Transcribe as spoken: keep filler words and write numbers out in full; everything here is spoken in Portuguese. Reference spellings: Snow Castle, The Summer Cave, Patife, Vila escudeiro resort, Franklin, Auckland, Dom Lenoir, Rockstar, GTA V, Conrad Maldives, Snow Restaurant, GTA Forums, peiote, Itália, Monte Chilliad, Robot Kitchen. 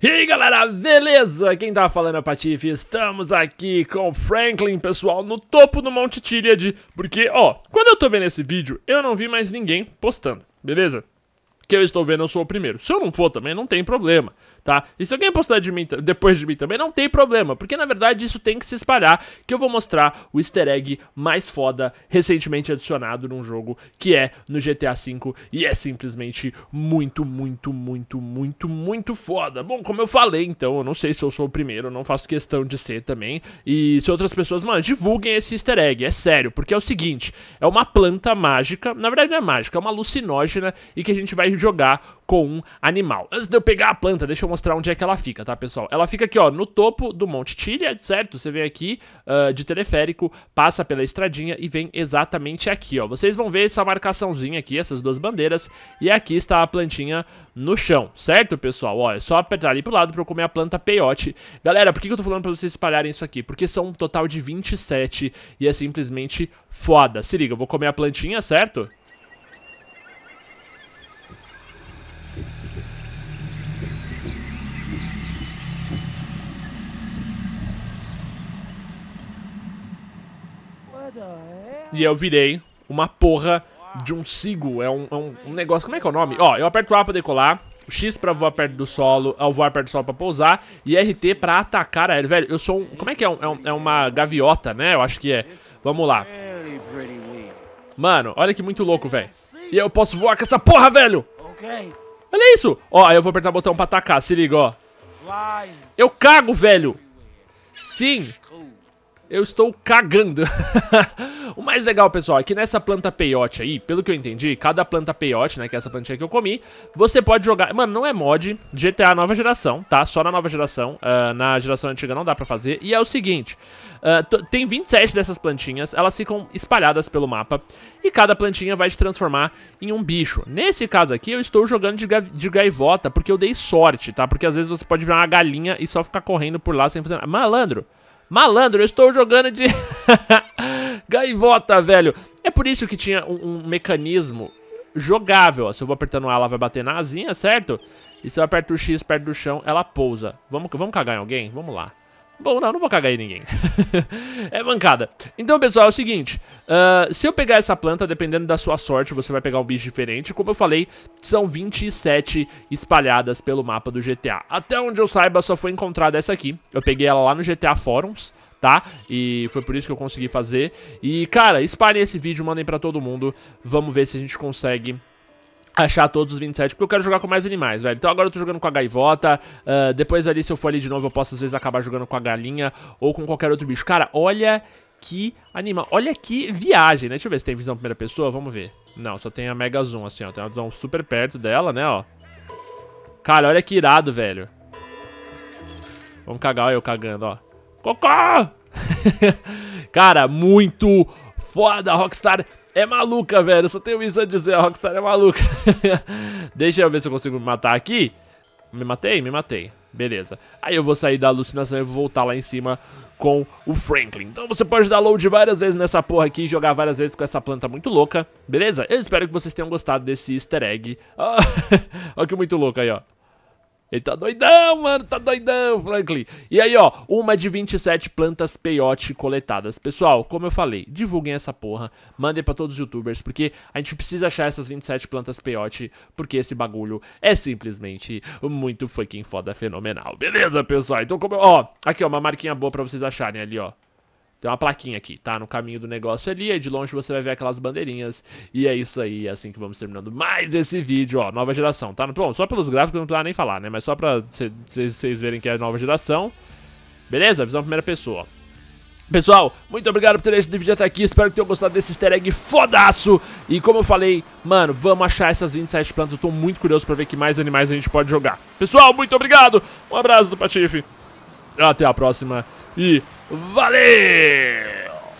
E aí galera, beleza? Quem tá falando é o Patife, estamos aqui com o Franklin, pessoal, no topo do Monte Chilliad. Porque, ó, quando eu tô vendo esse vídeo, eu não vi mais ninguém postando, beleza? Que eu estou vendo, eu sou o primeiro. Se eu não for também, não tem problema, tá? E se alguém postar de mim, depois de mim também, não tem problema. Porque, na verdade, isso tem que se espalhar, que eu vou mostrar o easter egg mais foda recentemente adicionado num jogo, que é no G T A cinco. E é simplesmente muito, muito, muito, muito, muito foda. Bom, como eu falei, então, eu não sei se eu sou o primeiro, eu não faço questão de ser também. E se outras pessoas, mano, divulguem esse easter egg, é sério. Porque é o seguinte, é uma planta mágica, na verdade não é mágica, é uma alucinógena, e que a gente vai jogar com um animal. Antes de eu pegar a planta, deixa eu mostrar onde é que ela fica, tá, pessoal? Ela fica aqui, ó, no topo do Monte Chilliad, certo? Você vem aqui uh, de teleférico, passa pela estradinha e vem exatamente aqui, ó. Vocês vão ver essa marcaçãozinha aqui, essas duas bandeiras, e aqui está a plantinha no chão, certo, pessoal? Ó, é só apertar ali pro lado pra eu comer a planta peiote. Galera, por que eu tô falando pra vocês espalharem isso aqui? Porque são um total de vinte e sete e é simplesmente foda. Se liga, eu vou comer a plantinha, certo? E eu virei uma porra de um sigo, é um, é um, um negócio, como é que é o nome? Ó, eu aperto o A pra decolar, o X pra voar perto do solo, ao voar perto do solo pra pousar, e R T pra atacar aéreo. Velho, eu sou um, como é que é? Um, é, um, é uma gaviota, né? Eu acho que é. Vamos lá. Mano, olha que muito louco, velho. E eu posso voar com essa porra, velho! Olha isso! Ó, eu vou apertar o botão pra atacar, se liga, ó. Eu cago, velho! Sim! Eu estou cagando. O mais legal, pessoal, é que nessa planta peiote aí, pelo que eu entendi, cada planta peiote, né, que é essa plantinha que eu comi, você pode jogar... Mano, não é mod, G T A nova geração, tá? Só na nova geração, uh, na geração antiga não dá pra fazer. E é o seguinte, uh, tem vinte e sete dessas plantinhas, elas ficam espalhadas pelo mapa, e cada plantinha vai te transformar em um bicho. Nesse caso aqui, eu estou jogando de, ga de gaivota, porque eu dei sorte, tá? Porque às vezes você pode virar uma galinha e só ficar correndo por lá sem fazer nada. Malandro! Malandro, eu estou jogando de gaivota, velho. É por isso que tinha um, um mecanismo jogável, ó. Se eu vou apertando A, ela vai bater na asinha, certo? E se eu aperto o X perto do chão, ela pousa. Vamos, vamos cagar em alguém? Vamos lá. Bom, não, não vou cagar em ninguém. É mancada. Então, pessoal, é o seguinte, uh, se eu pegar essa planta, dependendo da sua sorte, você vai pegar um bicho diferente. Como eu falei, são vinte e sete espalhadas pelo mapa do G T A. Até onde eu saiba, só foi encontrada essa aqui. Eu peguei ela lá no G T A Forums, tá? E foi por isso que eu consegui fazer. E, cara, espalhem esse vídeo, mandem pra todo mundo. Vamos ver se a gente consegue achar todos os vinte e sete, porque eu quero jogar com mais animais, velho. Então agora eu tô jogando com a gaivota, uh, depois ali, se eu for ali de novo, eu posso às vezes acabar jogando com a galinha ou com qualquer outro bicho. Cara, olha que animal, olha que viagem, né? Deixa eu ver se tem visão primeira pessoa, vamos ver. Não, só tem a mega zoom, assim, ó, tem uma visão super perto dela, né, ó. Cara, olha que irado, velho. Vamos cagar, olha eu cagando, ó. Cocó! Cara, muito foda, Rockstar é maluca, velho. Só tenho isso a dizer, a Rockstar é maluca. Deixa eu ver se eu consigo me matar aqui. Me matei? Me matei. Beleza. Aí eu vou sair da alucinação e vou voltar lá em cima com o Franklin. Então você pode dar load várias vezes nessa porra aqui e jogar várias vezes com essa planta muito louca. Beleza? Eu espero que vocês tenham gostado desse easter egg. Olha que muito louco aí, ó. Ele tá doidão, mano, tá doidão, Franklin. E aí, ó, uma de vinte e sete plantas peiote coletadas. Pessoal, como eu falei, divulguem essa porra, mandem pra todos os youtubers, porque a gente precisa achar essas vinte e sete plantas peiote, porque esse bagulho é simplesmente muito fucking foda, fenomenal. Beleza, pessoal? Então, como eu, ó, aqui, ó, uma marquinha boa pra vocês acharem ali, ó. Tem uma plaquinha aqui, tá? No caminho do negócio ali, aí de longe você vai ver aquelas bandeirinhas. E é isso aí, é assim que vamos terminando mais esse vídeo, ó, nova geração, tá? Bom, só pelos gráficos não precisava nem falar, né? Mas só pra vocês verem que é nova geração. Beleza? Visão primeira pessoa, ó. Pessoal, muito obrigado por terem assistido o vídeo até aqui. Espero que tenham gostado desse easter egg fodaço. E como eu falei, mano, vamos achar essas vinte e sete plantas. Eu tô muito curioso pra ver que mais animais a gente pode jogar. Pessoal, muito obrigado. Um abraço do Patife. Até a próxima. E valeu!